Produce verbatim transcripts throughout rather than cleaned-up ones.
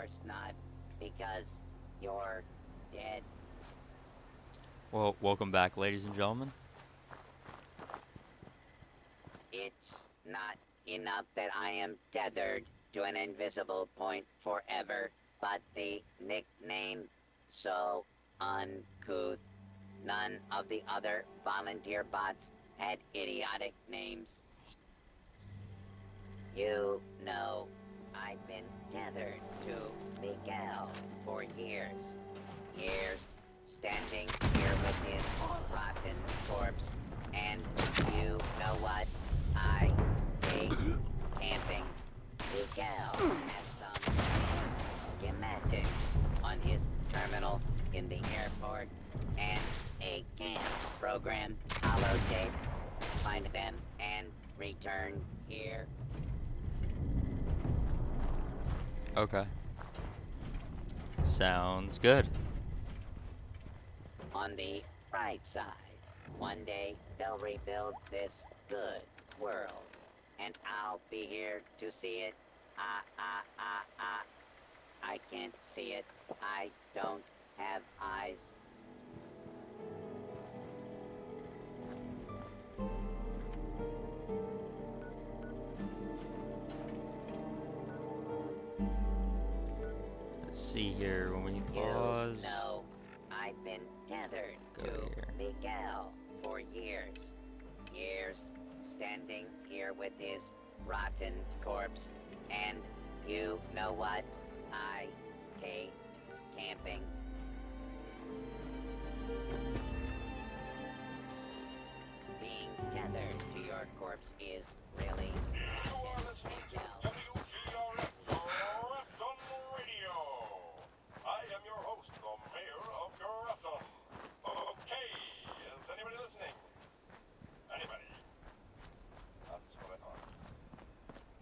course not, because you're dead. Well, welcome back, ladies and gentlemen. It's not enough that I am tethered to an invisible point forever, but the nickname so uncouth. None of the other volunteer bots had idiotic names. You know, I've been tethered to Miguel for years. Years, standing here with his rotten corpse, and you know what? I hate camping. Miguel has some schematic on his terminal in the airport, and a camp program, holotape, find them, and return here. Okay. Sounds good. On the bright side, one day they'll rebuild this good world, and I'll be here to see it. Ah, ah, ah, ah. I can't see it. I don't have eyes. Let's see here when we pause. You know, I've been tethered Go to here. Miguel for years. Years standing here with his rotten corpse. And you know what? I hate camping. Being tethered to your corpse is really awesome. W G R F Grafton Radio. I am your host, the mayor of Grafton. Okay, is anybody listening? Anybody? That's what I thought.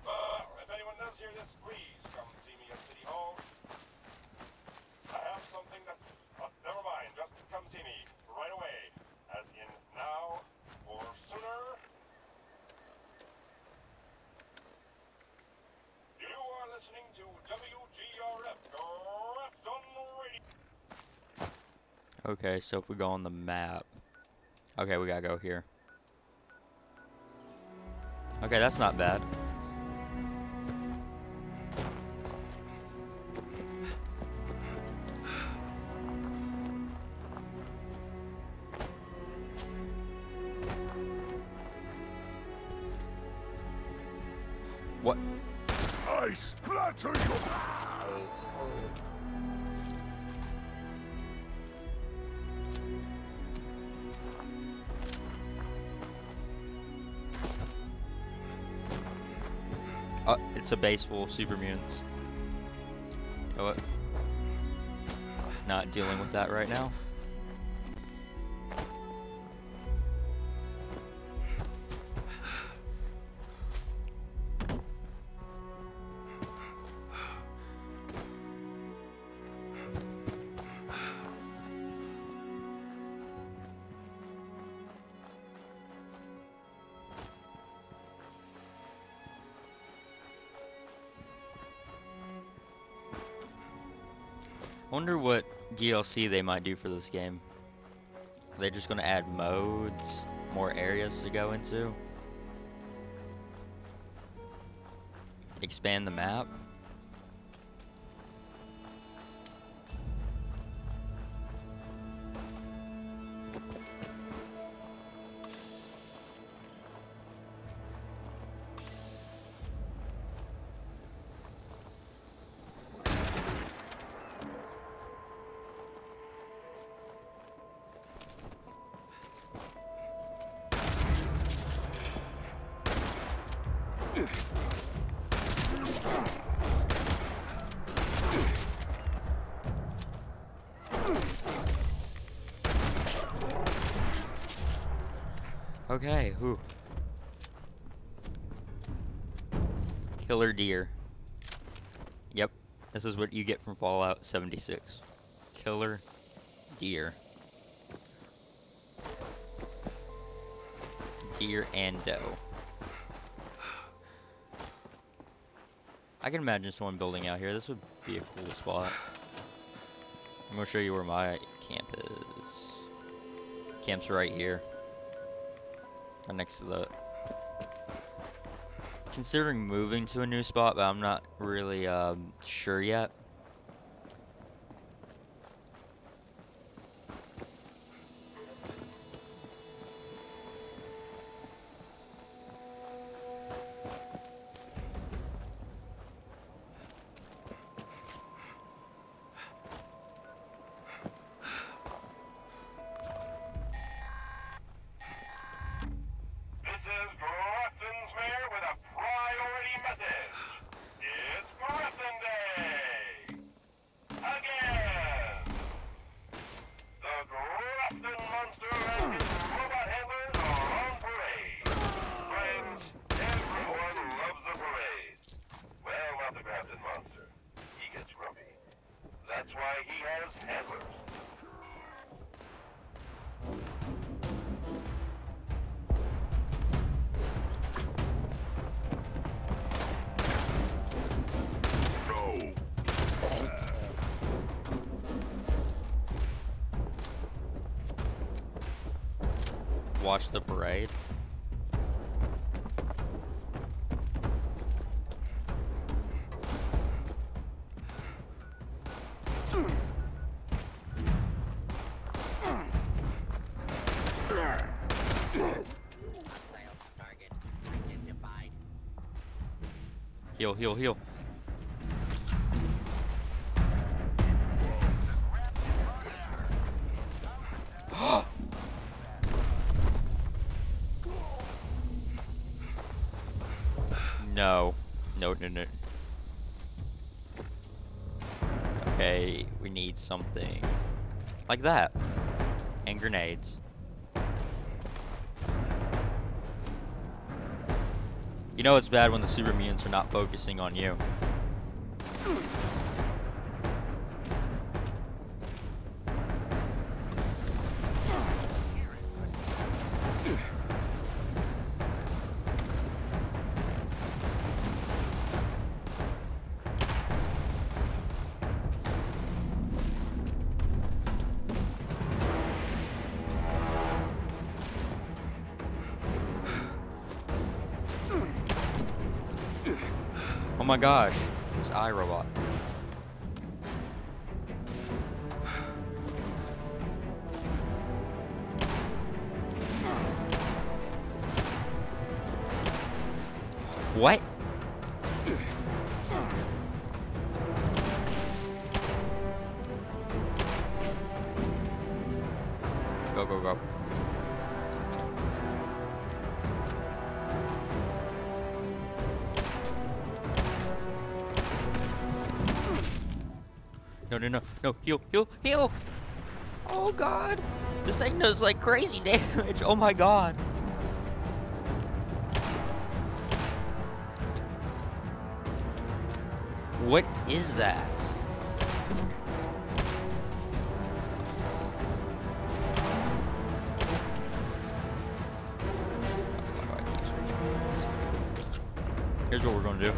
Uh, if anyone does hear this, please. Okay, so if we go on the map. Okay, we gotta go here. Okay, that's not bad. What? I splatter you! Uh, it's a base full of super mutants. You know what? Not dealing with that right now. Wonder what D L C they might do for this game. Are they just gonna add modes, more areas to go into? Expand the map? Okay, who? Killer deer. Yep, this is what you get from Fallout seventy-six. Killer deer. Deer and doe. I can imagine someone building out here. This would be a cool spot. I'm gonna show you where my camp is. Camp's right here. Right next to the... Considering moving to a new spot, but I'm not really um, sure yet. Watch the parade. Heal, heal, heal. No, no, no, no. Okay, we need something like that, and grenades. You know it's bad when the super mutants are not focusing on you. Oh my gosh, this iRobot. What? Go, go, go. No, no, no, no, heal, heal, heal! Oh god! This thing does like crazy damage, oh my god! What is that? Here's what we're gonna do.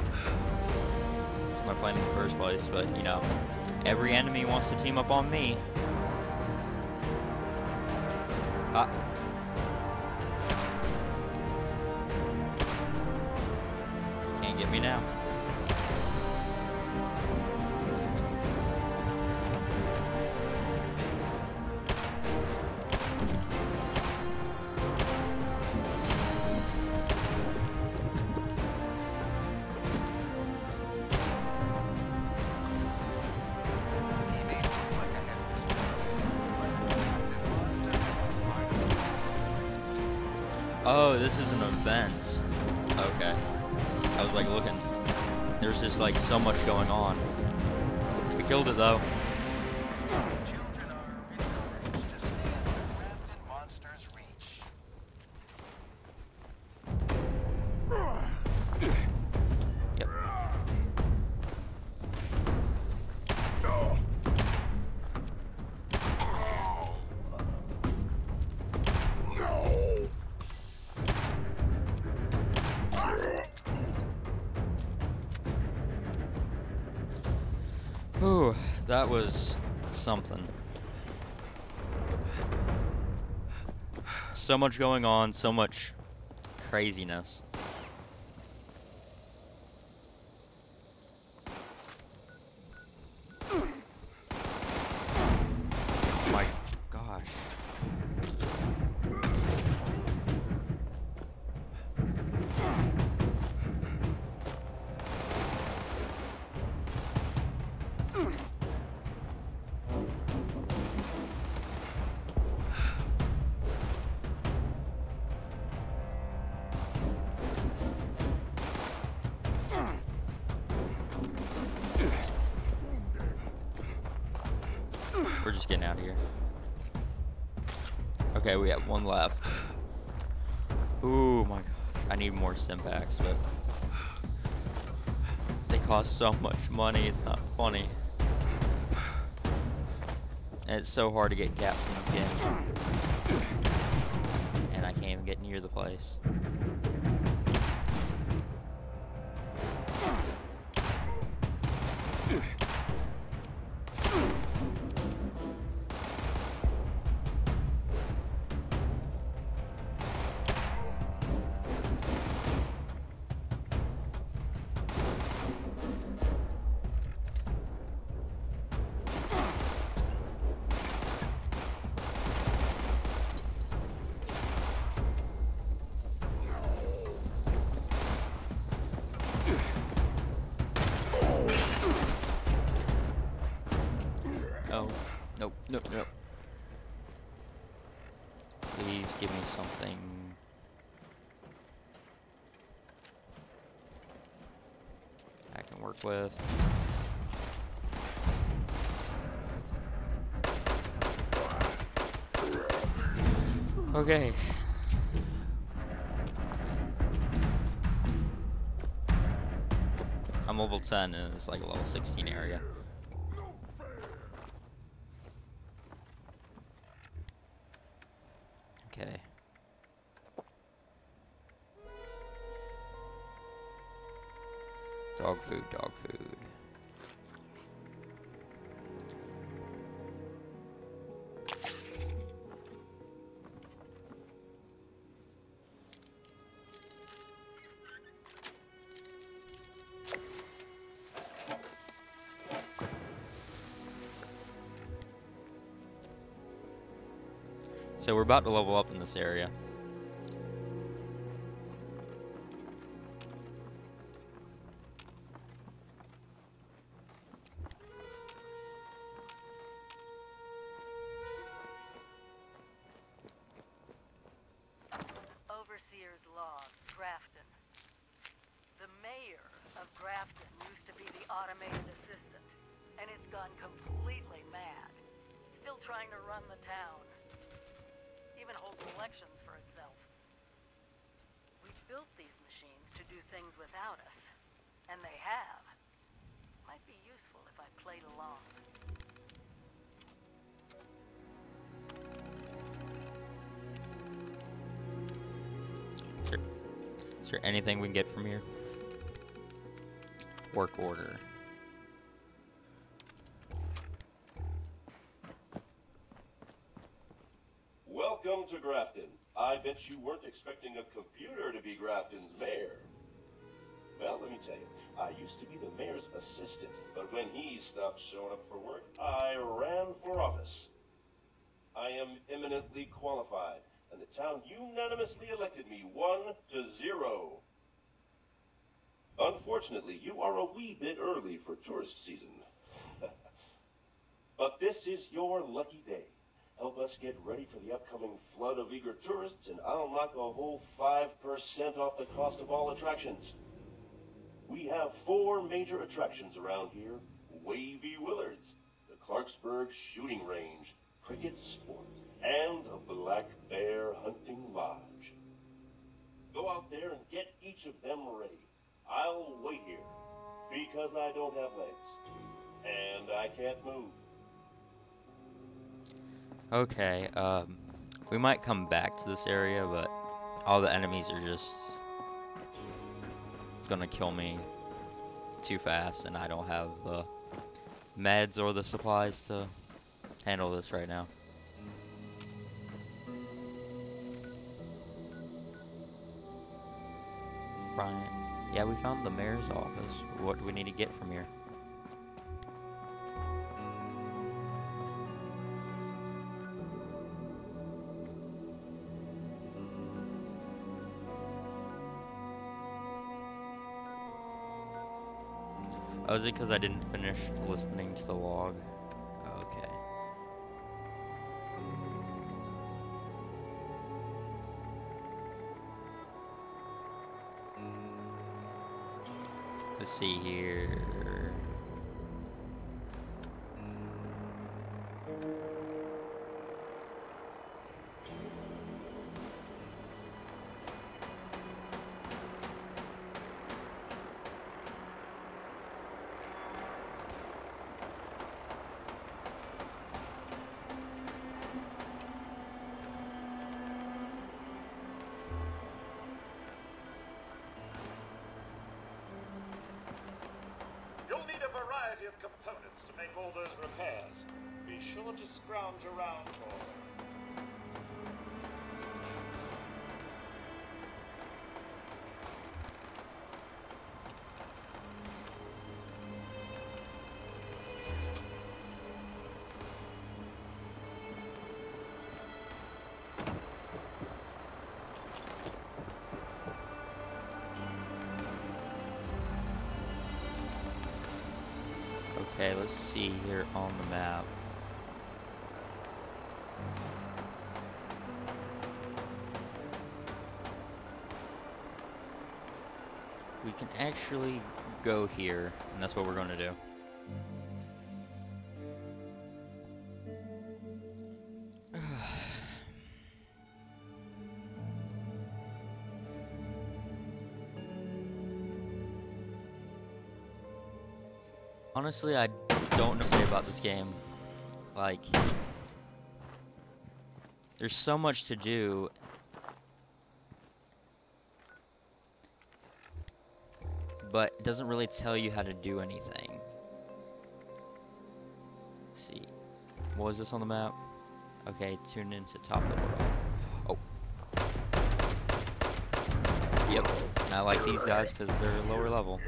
This is my plan in the first place, but you know. Every enemy wants to team up on me. Ah. Can't get me now. Oh, this is an event. Okay. I was like looking. There's just like so much going on. We killed it though. Whew, that was something. So much going on, so much craziness. We're just getting out of here. Okay, we have one left. Ooh, my gosh. I need more Simpacks, but they cost so much money, it's not funny. And it's so hard to get caps in this game. And I can't even get near the place. Oh, nope, nope, nope. Please give me something. I can work with. Okay. I'm level ten and it's like a level sixteen area. Okay. Dog food, dog food. So we're about to level up in this area. Overseer's log, Grafton. The mayor of Grafton used to be the automated assistant, and it's gone completely mad. Still trying to run the town. Even holds elections for itself. We built these machines to do things without us, and they have. Might be useful if I played along. Is there, is there anything we can get from here? Work order. Welcome to Grafton. I bet you weren't expecting a computer to be Grafton's mayor. Well, let me tell you, I used to be the mayor's assistant, but when he stopped showing up for work, I ran for office. I am eminently qualified, and the town unanimously elected me one to zero. Unfortunately, you are a wee bit early for tourist season. But this is your lucky day. Help us get ready for the upcoming flood of eager tourists, and I'll knock a whole five percent off the cost of all attractions. We have four major attractions around here. Wavy Willards, the Clarksburg Shooting Range, Cricket Sports, and the Black Bear Hunting Lodge. Go out there and get each of them ready. I'll wait here, because I don't have legs, and I can't move. Okay, um, we might come back to this area, but all the enemies are just gonna kill me too fast, and I don't have the meds or the supplies to handle this right now. Bryant. Yeah, we found the mayor's office. What do we need to get from here? Oh, is it because I didn't finish listening to the log? Okay. Let's see here. Okay, let's see here on the map. We can actually go here, and that's what we're going to do. Honestly, I don't know what to say about this game. Like, there's so much to do. But it doesn't really tell you how to do anything. Let's see. What was this on the map? Okay, tune into Top of the World. Oh. Yep. And I like these guys because they're lower level.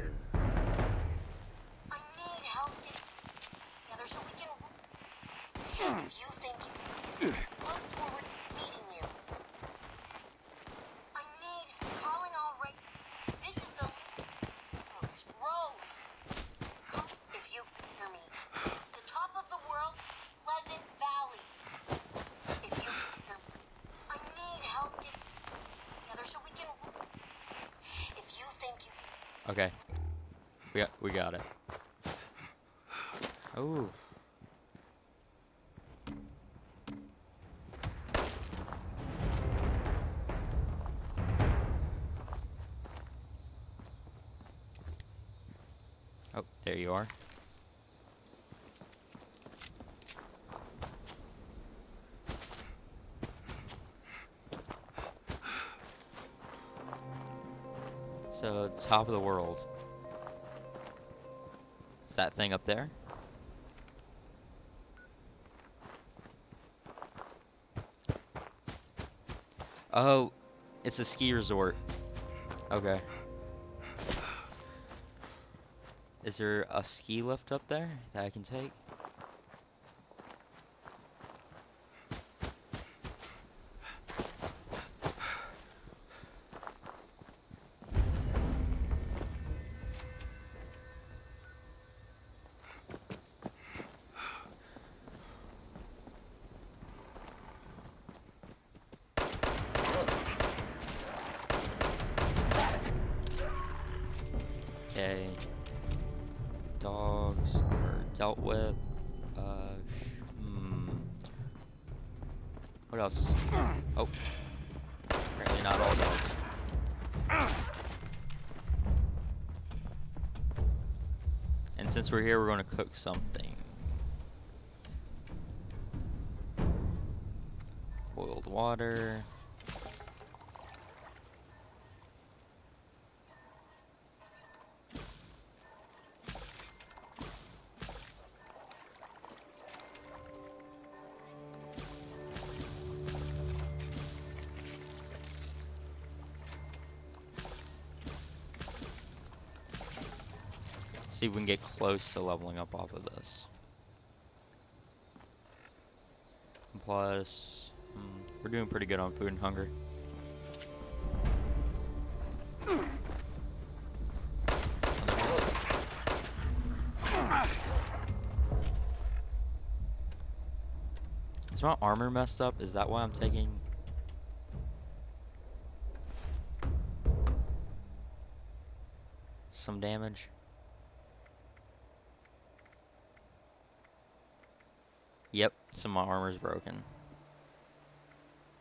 Okay, we got, we got it. Oh. Oh, there you are. So, top of the world. Is that thing up there? Oh, it's a ski resort. Okay. Is there a ski lift up there that I can take? Okay, dogs are dealt with. Uh, hmm. What else? Oh, apparently not all dogs. And since we're here, we're going to cook something. Boiled water. see if we can get close to leveling up off of this. Plus, mm, we're doing pretty good on food and hunger. Is my armor messed up? Is that why I'm taking... some damage? Yep, so my armor's broken.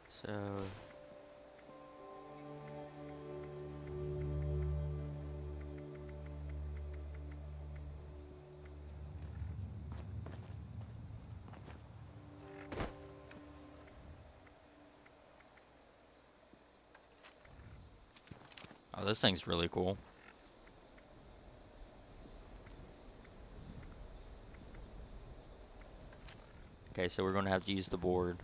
So... oh, this thing's really cool. Okay, so we're going to have to use the board.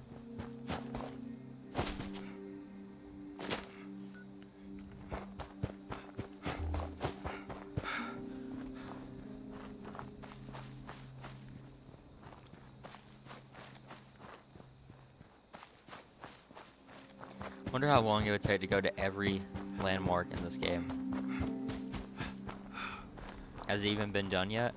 Wonder how long it would take to go to every landmark in this game. Has it even been done yet?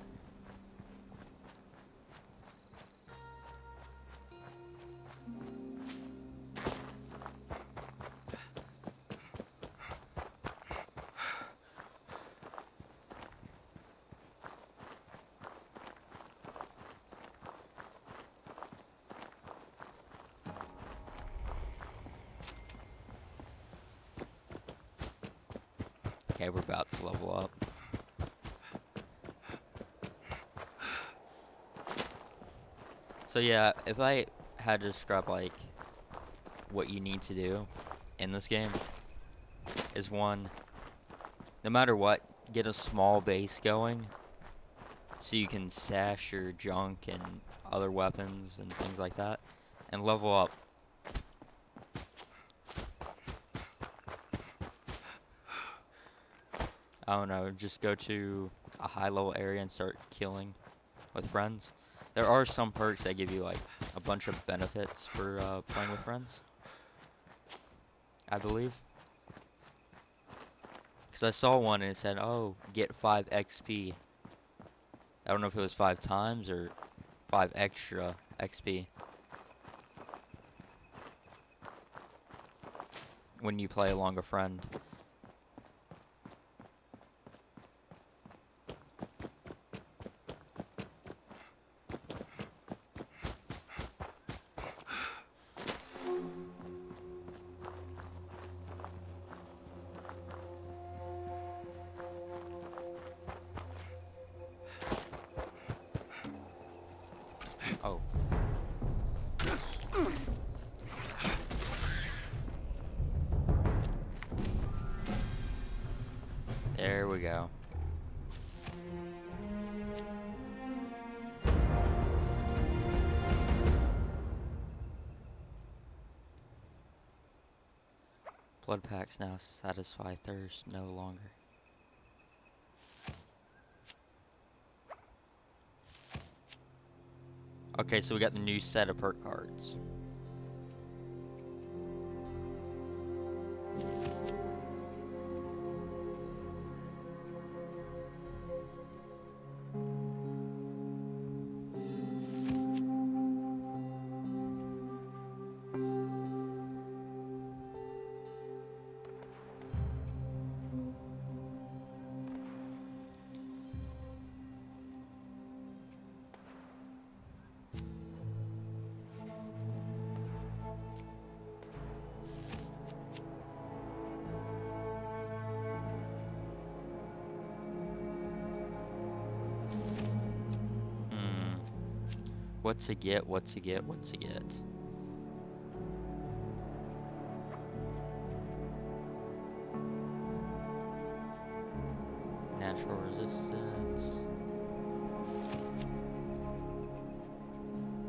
Okay, we're about to level up. So yeah, if I had to describe like what you need to do in this game is one, no matter what, get a small base going so you can stash your junk and other weapons and things like that and level up. I don't know, just go to a high level area and start killing with friends. There are some perks that give you like a bunch of benefits for uh, playing with friends, I believe. Because I saw one and it said, oh, get five X P. I don't know if it was five times or five extra X P when you play along a friend. Oh. There we go. Blood packs now satisfy thirst no longer. Okay, so we got the new set of perk cards. What to get, what to get, what to get. Natural resistance.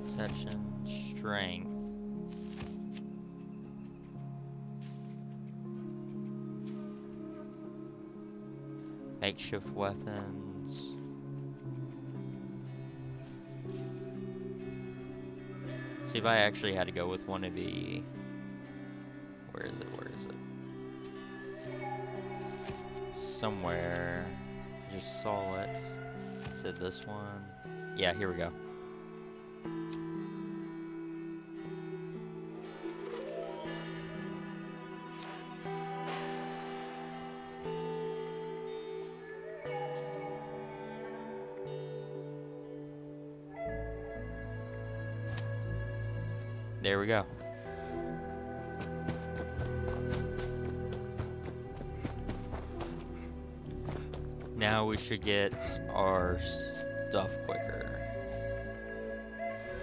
Perception, strength. Makeshift weapons. see if I actually had to go with one of the... Where is it? Where is it? Somewhere. I just saw it. It said this one. Yeah, here we go. There we go. Now we should get our stuff quicker.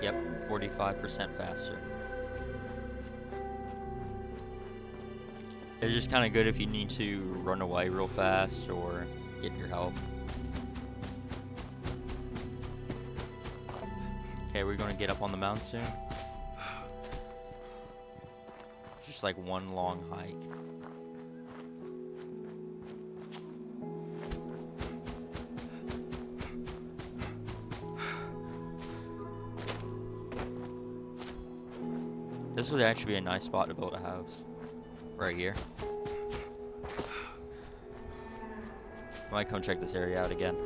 Yep, forty-five percent faster. It's just kind of good if you need to run away real fast or get your help. Okay, we're gonna get up on the mountain soon. Just like one long hike. This would actually be a nice spot to build a house. Right here. I might come check this area out again.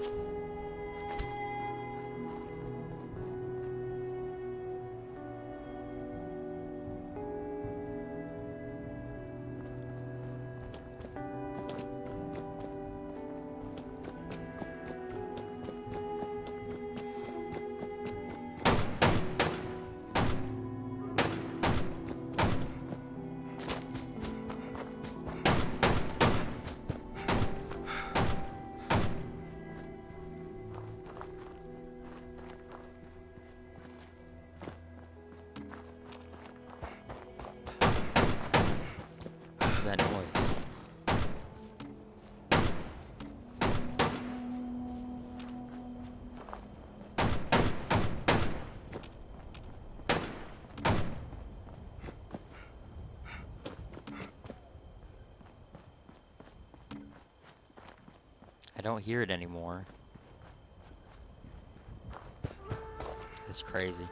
That noise. I don't hear it anymore. It's crazy.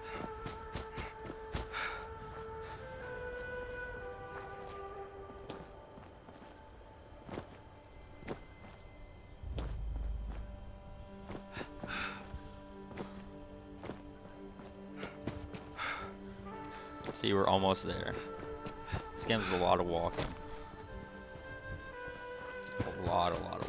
See, we're almost there. This game is a lot of walking. A lot, a lot of walking.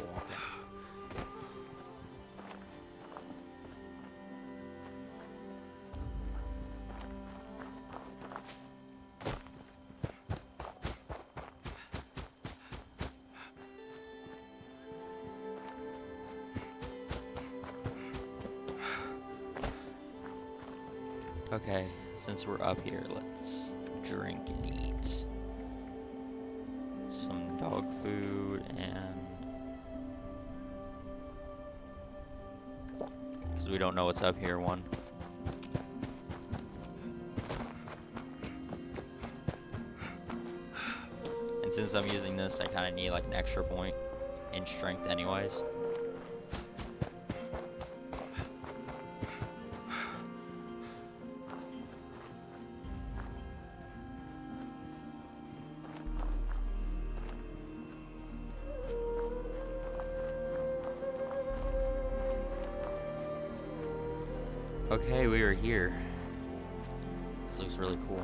Okay, since we're up here, let's drink and eat some dog food, and because we don't know what's up here, one. And since I'm using this, I kind of need like an extra point in strength anyways. Okay, we are here. This looks really cool.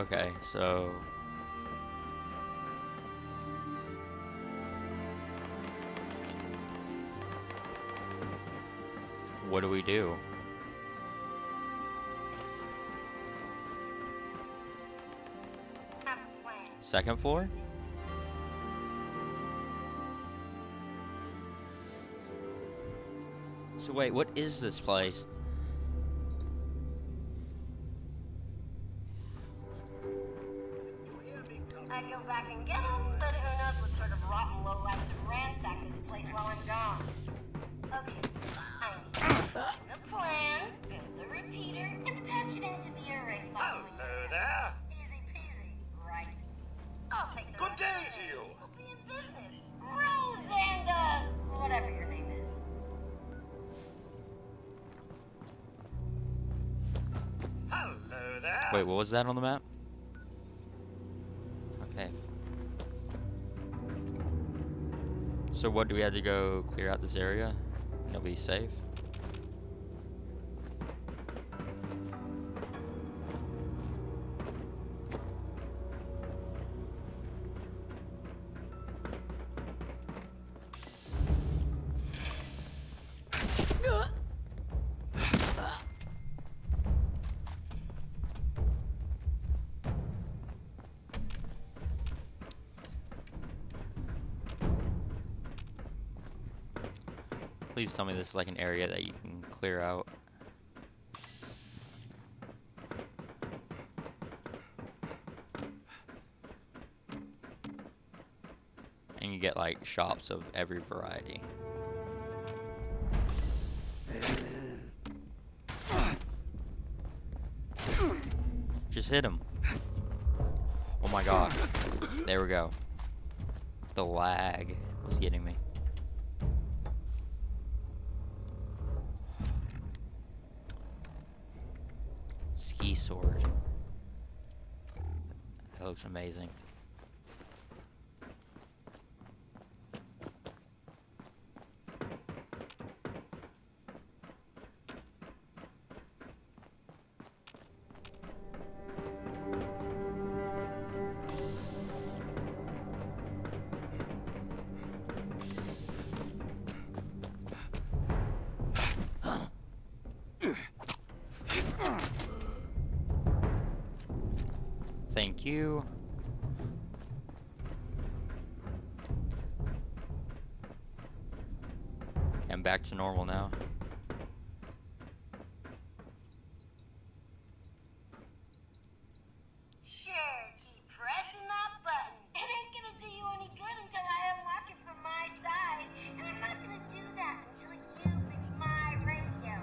Okay, so what do we do? Second floor? So wait, what is this place? I go back and get him, but who knows what sort of rotten low life to ransack this place while I'm gone. Okay, I'm the plan, build the repeater, and patch it into the array. Hello there. Easy peasy, right? I'll take the Good day to you. We'll be in business. Rose and, uh, whatever your name is. Hello there. Wait, what was that on the map? Okay. So what, do we have to go clear out this area? It'll be safe. Please tell me this is like an area that you can clear out. And you get like shops of every variety. Just hit him. Oh my gosh. There we go. The lag was getting me. Ski sword. That looks amazing. Thank you. I'm back to normal now. Sure, keep pressing that button. It ain't gonna do you any good until I unlock it from my side. And I'm not gonna do that until you fix my radio.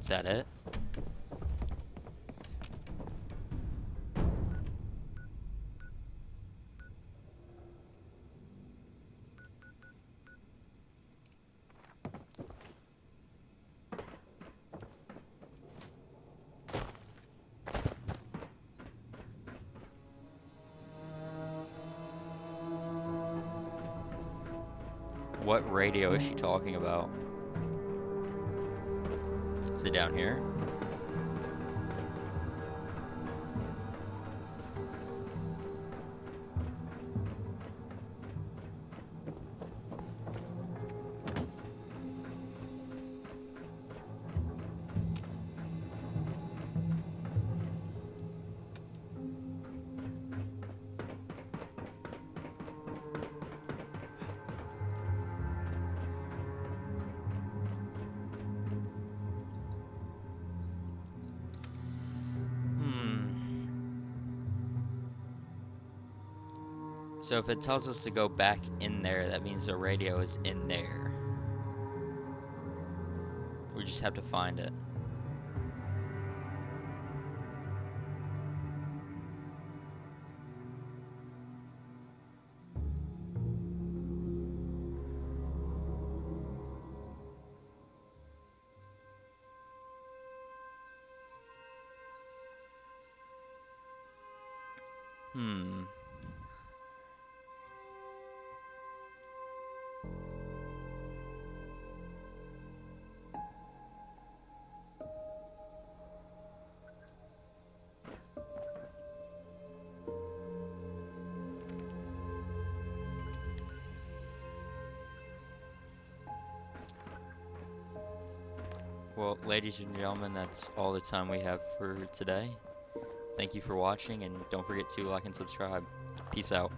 Is that it? What radio is she talking about? Is it down here? So if it tells us to go back in there, that means the radio is in there. We just have to find it. Hmm. Well, ladies and gentlemen, that's all the time we have for today. Thank you for watching, and don't forget to like and subscribe. Peace out.